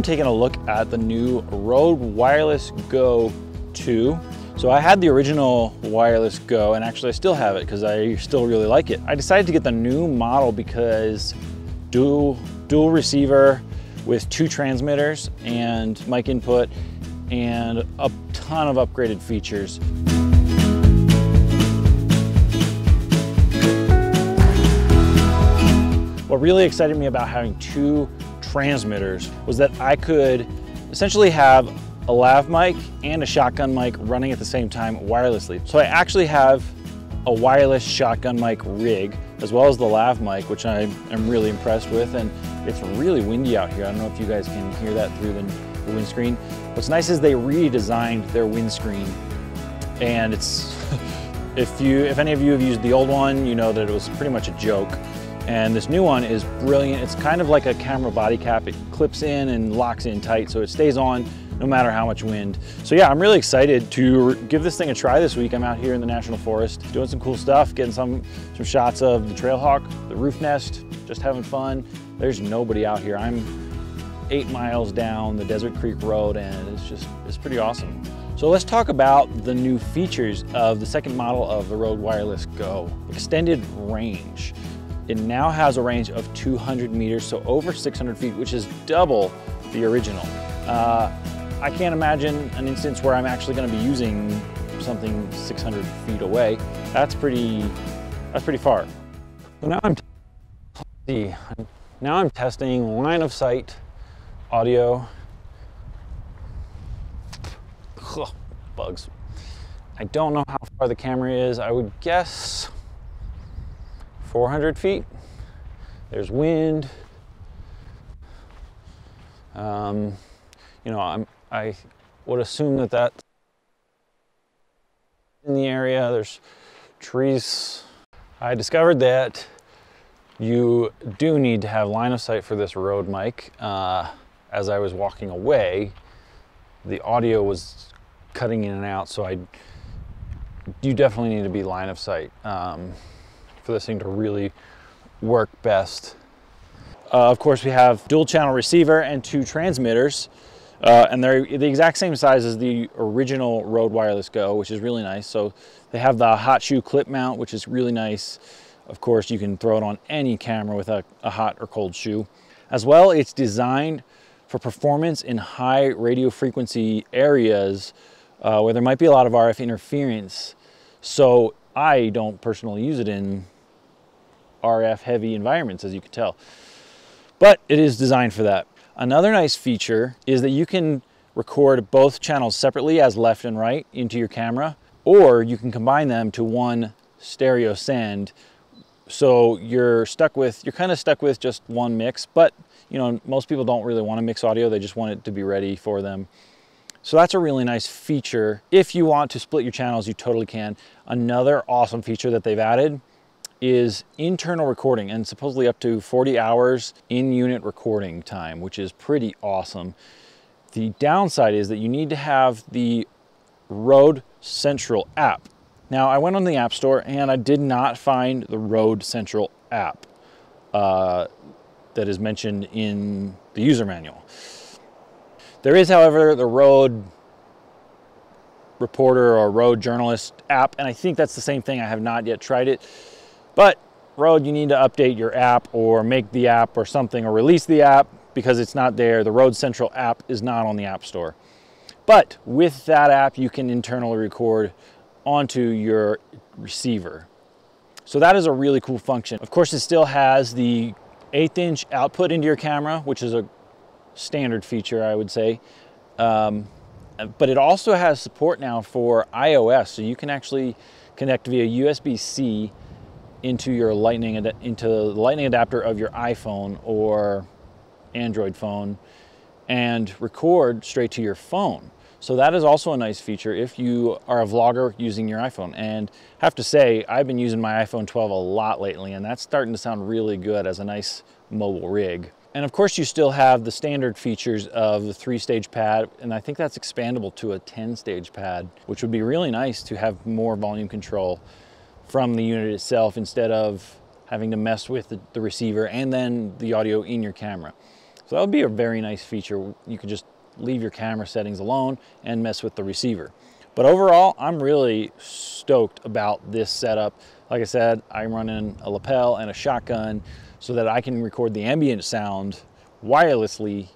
I'm taking a look at the new Rode Wireless Go II. So I had the original Wireless Go, and actually I still have it because I still really like it. I decided to get the new model because dual receiver with two transmitters and mic input and a ton of upgraded features. What really excited me about having two transmitters was that I could essentially have a lav mic and a shotgun mic running at the same time wirelessly. So I actually have a wireless shotgun mic rig as well as the lav mic, which I am really impressed with, and it's really windy out here. I don't know if you guys can hear that through the windscreen. What's nice is they redesigned their windscreen, and it's if any of you have used the old one, you know that it was pretty much a joke. And this new one is brilliant. It's kind of like a camera body cap. It clips in and locks in tight, so it stays on no matter how much wind. So yeah, I'm really excited to give this thing a try this week. I'm out here in the National Forest doing some cool stuff, getting some shots of the Trailhawk, the Roof Nest, just having fun. There's nobody out here. I'm 8 miles down the Desert Creek Road, and it's pretty awesome. So let's talk about the new features of the second model of the Rode Wireless Go. Extended range. It now has a range of 200 meters, so over 600 feet, which is double the original. I can't imagine an instance where I'm actually going to be using something 600 feet away. That's pretty far. So now I'm testing line of sight audio. Ugh, bugs. I don't know how far the camera is. I would guess 400 feet. There's wind. You know, I would assume that that's in the area. There's trees. I discovered that you do need to have line of sight for this Rode mic. As I was walking away, the audio was cutting in and out, so you definitely need to be line of sight. For this thing to really work best. Of course, we have dual channel receiver and two transmitters, and they're the exact same size as the original Rode Wireless Go, which is really nice. So they have the hot shoe clip mount, which is really nice. Of course, you can throw it on any camera with a hot or cold shoe. As well, it's designed for performance in high radio frequency areas where there might be a lot of RF interference. So I don't personally use it in RF heavy environments, as you can tell, but it is designed for that. Another nice feature is that you can record both channels separately as left and right into your camera, or you can combine them to one stereo send. So you're kind of stuck with just one mix, but you know, most people don't really want to mix audio. They just want it to be ready for them. So that's a really nice feature. If you want to split your channels, you totally can. Another awesome feature that they've added is internal recording, and supposedly up to 40 hours in-unit recording time, which is pretty awesome. The downside is that you need to have the Rode Central app. Now, I went on the App Store and I did not find the Rode Central app that is mentioned in the user manual. There is, however, the Rode Reporter or Rode Journalist app, and I think that's the same thing. I have not yet tried it. But Rode, you need to update your app or make the app or something, or release the app, because it's not there. The Rode Central app is not on the App Store. But with that app, you can internally record onto your receiver. So that is a really cool function. Of course, it still has the 1/8" output into your camera, which is a standard feature, I would say, but it also has support now for iOS, so you can actually connect via USB-C into the lightning adapter of your iPhone or Android phone and record straight to your phone. So that is also a nice feature if you are a vlogger using your iPhone. And I have to say, I've been using my iPhone 12 a lot lately, and that's starting to sound really good as a nice mobile rig. And of course, you still have the standard features of the 3-stage pad, and I think that's expandable to a 10-stage pad, which would be really nice to have more volume control from the unit itself instead of having to mess with the receiver and then the audio in your camera. So that would be a very nice feature. You could just leave your camera settings alone and mess with the receiver. But overall, I'm really stoked about this setup. Like I said, I'm running a lapel and a shotgun so that I can record the ambient sound wirelessly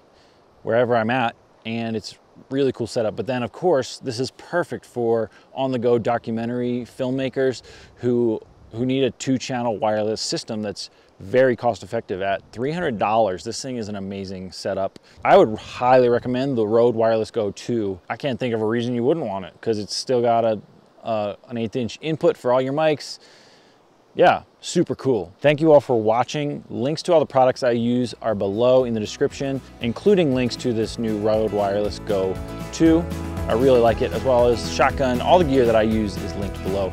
wherever I'm at, and it's really cool setup. But then of course, this is perfect for on-the-go documentary filmmakers who need a two-channel wireless system that's very cost-effective. At $300, this thing is an amazing setup. I would highly recommend the Rode Wireless Go II. I can't think of a reason you wouldn't want it, because it's still got an 1/8-inch input for all your mics. Yeah, super cool. Thank you all for watching. Links to all the products I use are below in the description, including links to this new Rode Wireless Go II. I really like it, as well as shotgun. All the gear that I use is linked below.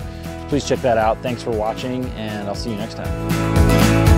Please check that out. Thanks for watching, and I'll see you next time.